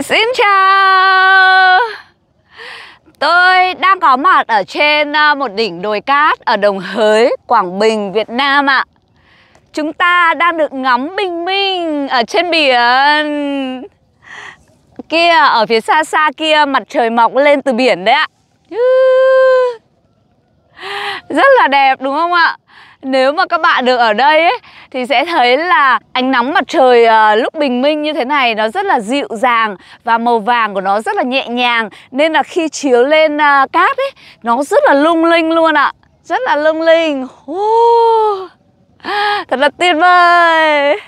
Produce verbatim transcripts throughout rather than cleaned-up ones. Xin chào. Tôi đang có mặt ở trên một đỉnh đồi cát ở Đông Hới, Quảng Bình, Việt Nam ạ. Chúng ta đang được ngắm bình minh ở trên biển. Kia ở phía xa xa kia mặt trời mọc lên từ biển đấy ạ. Rất là đẹp đúng không ạ? Nếu mà các bạn được ở đây ấy, thì sẽ thấy là ánh nắng mặt trời à, lúc bình minh như thế này nó rất là dịu dàng và màu vàng của nó rất là nhẹ nhàng, nên là khi chiếu lên à, cát ấy nó rất là lung linh luôn ạ. Rất là lung linh. Oh, thật là tuyệt vời.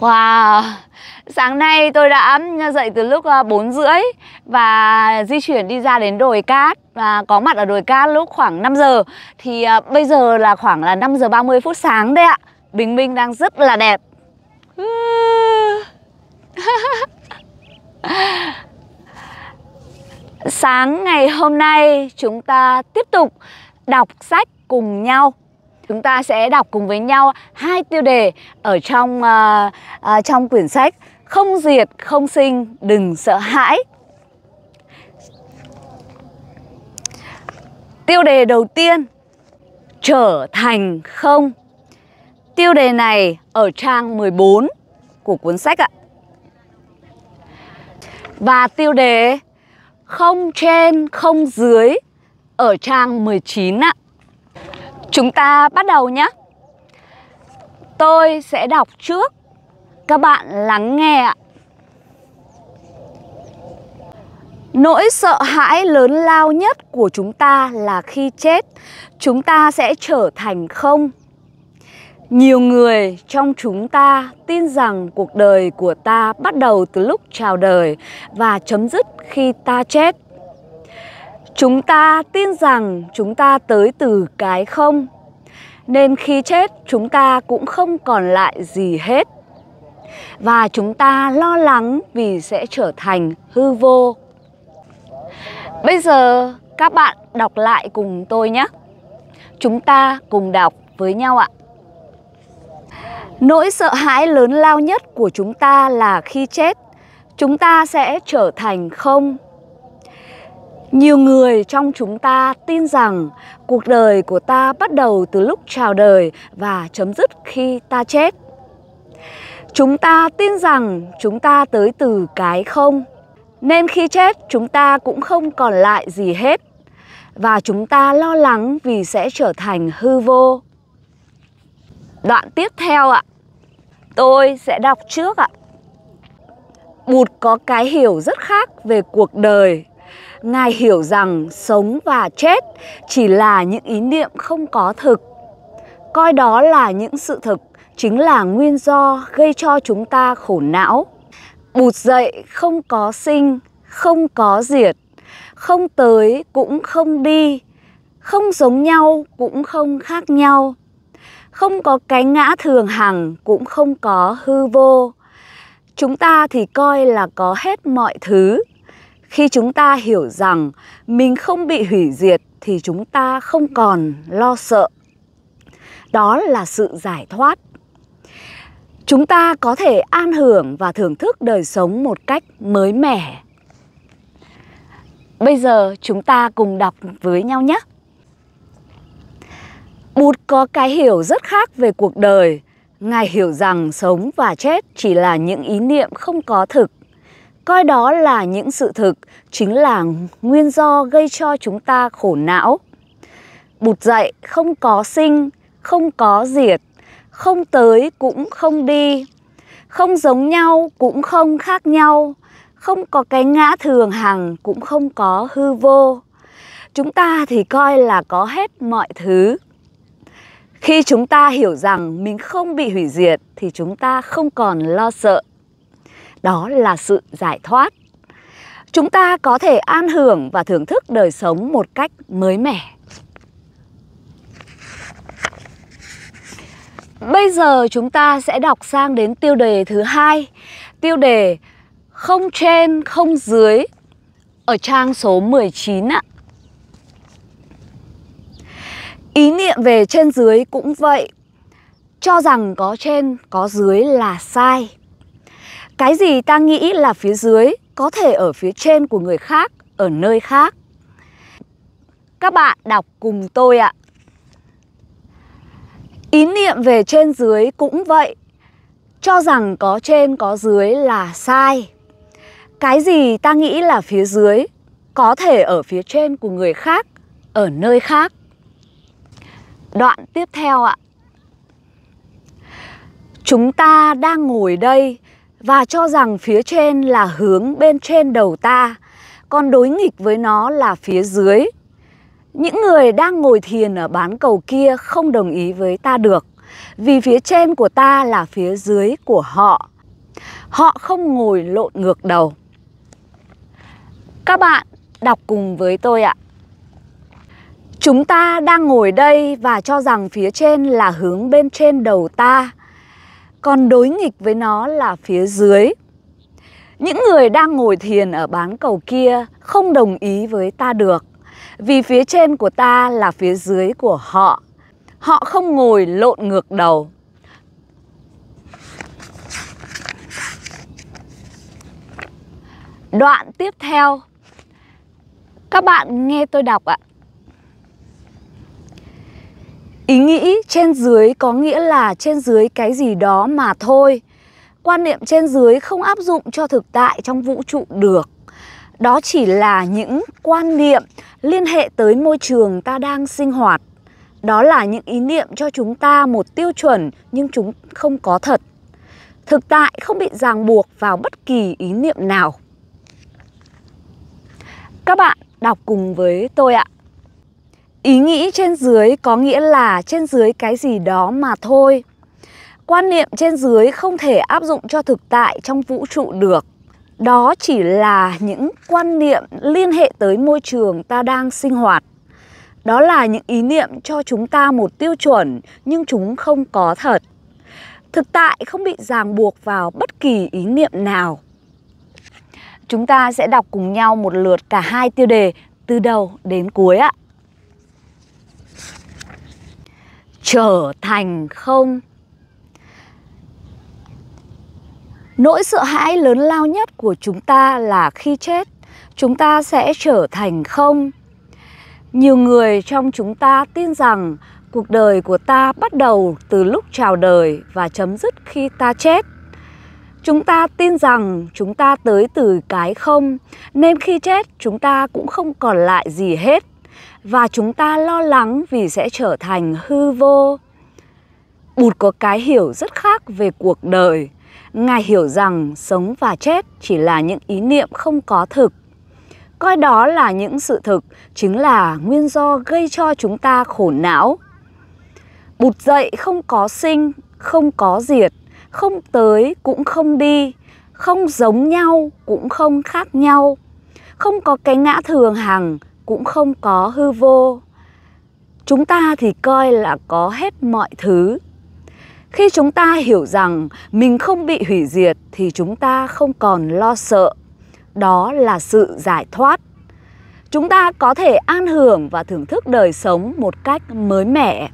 Wow. Sáng nay tôi đã dậy từ lúc bốn rưỡi và di chuyển đi ra đến đồi cát và có mặt ở đồi cát lúc khoảng năm giờ. Thì bây giờ là khoảng là năm giờ ba mươi phút sáng đấy ạ. Bình minh đang rất là đẹp. Sáng ngày hôm nay chúng ta tiếp tục đọc sách cùng nhau. Chúng ta sẽ đọc cùng với nhau hai tiêu đề ở trong uh, uh, trong quyển sách Không diệt, không sinh, đừng sợ hãi. Tiêu đề đầu tiên, Trở thành không. Tiêu đề này ở trang mười bốn của cuốn sách ạ. Và tiêu đề Không trên, không dưới ở trang mười chín ạ. Chúng ta bắt đầu nhé. Tôi sẽ đọc trước, các bạn lắng nghe ạ. Nỗi sợ hãi lớn lao nhất của chúng ta là khi chết, chúng ta sẽ trở thành không. Nhiều người trong chúng ta tin rằng cuộc đời của ta bắt đầu từ lúc chào đời và chấm dứt khi ta chết. Chúng ta tin rằng chúng ta tới từ cái không, nên khi chết chúng ta cũng không còn lại gì hết. Và chúng ta lo lắng vì sẽ trở thành hư vô. Bây giờ các bạn đọc lại cùng tôi nhé. Chúng ta cùng đọc với nhau ạ. Nỗi sợ hãi lớn lao nhất của chúng ta là khi chết, chúng ta sẽ trở thành không. Nhiều người trong chúng ta tin rằng cuộc đời của ta bắt đầu từ lúc chào đời và chấm dứt khi ta chết. Chúng ta tin rằng chúng ta tới từ cái không, nên khi chết chúng ta cũng không còn lại gì hết. Và chúng ta lo lắng vì sẽ trở thành hư vô. Đoạn tiếp theo ạ, tôi sẽ đọc trước ạ. Bụt có cái hiểu rất khác về cuộc đời. Ngài hiểu rằng sống và chết chỉ là những ý niệm không có thực. Coi đó là những sự thực, chính là nguyên do gây cho chúng ta khổ não. Bụt dạy không có sinh, không có diệt, không tới cũng không đi, không giống nhau cũng không khác nhau, không có cái ngã thường hằng cũng không có hư vô. Chúng ta thì coi là có hết mọi thứ. Khi chúng ta hiểu rằng mình không bị hủy diệt thì chúng ta không còn lo sợ. Đó là sự giải thoát. Chúng ta có thể an hưởng và thưởng thức đời sống một cách mới mẻ. Bây giờ chúng ta cùng đọc với nhau nhé. Bụt có cái hiểu rất khác về cuộc đời. Ngài hiểu rằng sống và chết chỉ là những ý niệm không có thực. Coi đó là những sự thực, chính là nguyên do gây cho chúng ta khổ não. Bụt dạy không có sinh, không có diệt, không tới cũng không đi, không giống nhau cũng không khác nhau, không có cái ngã thường hằng cũng không có hư vô. Chúng ta thì coi là có hết mọi thứ. Khi chúng ta hiểu rằng mình không bị hủy diệt thì chúng ta không còn lo sợ. Đó là sự giải thoát. Chúng ta có thể an hưởng và thưởng thức đời sống một cách mới mẻ. Bây giờ chúng ta sẽ đọc sang đến tiêu đề thứ hai, tiêu đề Không trên, không dưới ở trang số mười chín ạ. Ý niệm về trên dưới cũng vậy. Cho rằng có trên, có dưới là sai. Cái gì ta nghĩ là phía dưới có thể ở phía trên của người khác, ở nơi khác. Các bạn đọc cùng tôi ạ. Ý niệm về trên dưới cũng vậy. Cho rằng có trên có dưới là sai. Cái gì ta nghĩ là phía dưới có thể ở phía trên của người khác, ở nơi khác. Đoạn tiếp theo ạ. Chúng ta đang ngồi đây và cho rằng phía trên là hướng bên trên đầu ta, còn đối nghịch với nó là phía dưới. Những người đang ngồi thiền ở bán cầu kia không đồng ý với ta được, vì phía trên của ta là phía dưới của họ. Họ không ngồi lộn ngược đầu. Các bạn đọc cùng với tôi ạ. Chúng ta đang ngồi đây và cho rằng phía trên là hướng bên trên đầu ta, còn đối nghịch với nó là phía dưới. Những người đang ngồi thiền ở bán cầu kia không đồng ý với ta được, vì phía trên của ta là phía dưới của họ. Họ không ngồi lộn ngược đầu. Đoạn tiếp theo. Các bạn nghe tôi đọc ạ. Ý nghĩ trên dưới có nghĩa là trên dưới cái gì đó mà thôi. Quan niệm trên dưới không áp dụng cho thực tại trong vũ trụ được. Đó chỉ là những quan niệm liên hệ tới môi trường ta đang sinh hoạt. Đó là những ý niệm cho chúng ta một tiêu chuẩn nhưng chúng không có thật. Thực tại không bị ràng buộc vào bất kỳ ý niệm nào. Các bạn đọc cùng với tôi ạ. Ý nghĩ trên dưới có nghĩa là trên dưới cái gì đó mà thôi. Quan niệm trên dưới không thể áp dụng cho thực tại trong vũ trụ được. Đó chỉ là những quan niệm liên hệ tới môi trường ta đang sinh hoạt. Đó là những ý niệm cho chúng ta một tiêu chuẩn nhưng chúng không có thật. Thực tại không bị ràng buộc vào bất kỳ ý niệm nào. Chúng ta sẽ đọc cùng nhau một lượt cả hai tiêu đề từ đầu đến cuối ạ. Trở thành không. Nỗi sợ hãi lớn lao nhất của chúng ta là khi chết, chúng ta sẽ trở thành không. Nhiều người trong chúng ta tin rằng cuộc đời của ta bắt đầu từ lúc chào đời và chấm dứt khi ta chết. Chúng ta tin rằng chúng ta tới từ cái không, nên khi chết chúng ta cũng không còn lại gì hết. Và chúng ta lo lắng vì sẽ trở thành hư vô. Bụt có cái hiểu rất khác về cuộc đời. Ngài hiểu rằng sống và chết chỉ là những ý niệm không có thực. Coi đó là những sự thực, chính là nguyên do gây cho chúng ta khổ não. Bụt dạy không có sinh, không có diệt, không tới cũng không đi, không giống nhau cũng không khác nhau, không có cái ngã thường hằng, cũng không có hư vô. Chúng ta thì coi là có hết mọi thứ. Khi chúng ta hiểu rằng mình không bị hủy diệt thì chúng ta không còn lo sợ. Đó là sự giải thoát. Chúng ta có thể an hưởng và thưởng thức đời sống một cách mới mẻ.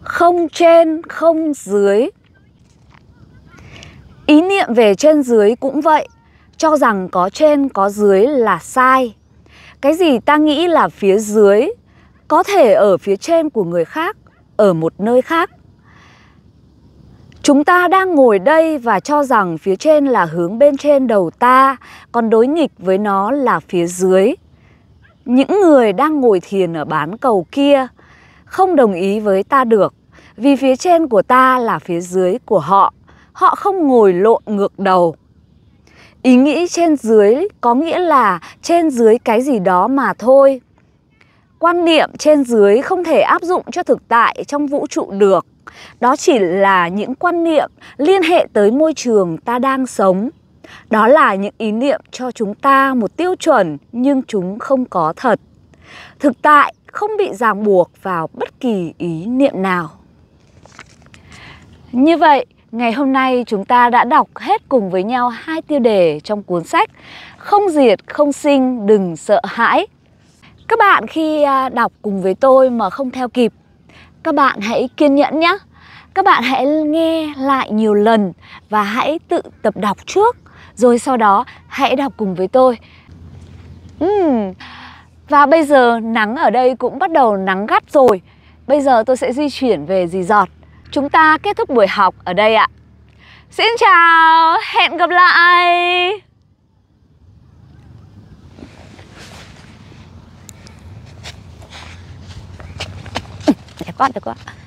Không trên, không dưới. Ý niệm về trên dưới cũng vậy. Cho rằng có trên có dưới là sai. Cái gì ta nghĩ là phía dưới có thể ở phía trên của người khác, ở một nơi khác. Chúng ta đang ngồi đây và cho rằng phía trên là hướng bên trên đầu ta, còn đối nghịch với nó là phía dưới. Những người đang ngồi thiền ở bán cầu kia không đồng ý với ta được, vì phía trên của ta là phía dưới của họ. Họ không ngồi lộn ngược đầu. Ý nghĩ trên dưới có nghĩa là trên dưới cái gì đó mà thôi. Quan niệm trên dưới không thể áp dụng cho thực tại trong vũ trụ được. Đó chỉ là những quan niệm liên hệ tới môi trường ta đang sống. Đó là những ý niệm cho chúng ta một tiêu chuẩn nhưng chúng không có thật. Thực tại không bị ràng buộc vào bất kỳ ý niệm nào. Như vậy, ngày hôm nay chúng ta đã đọc hết cùng với nhau hai tiêu đề trong cuốn sách Không diệt, không sinh, đừng sợ hãi. Các bạn khi đọc cùng với tôi mà không theo kịp, các bạn hãy kiên nhẫn nhé. Các bạn hãy nghe lại nhiều lần và hãy tự tập đọc trước, rồi sau đó hãy đọc cùng với tôi. uhm. Và bây giờ nắng ở đây cũng bắt đầu nắng gắt rồi. Bây giờ tôi sẽ di chuyển về resort. Chúng ta kết thúc buổi học ở đây ạ. Xin chào, hẹn gặp lại. Đẹp quá, đẹp quá.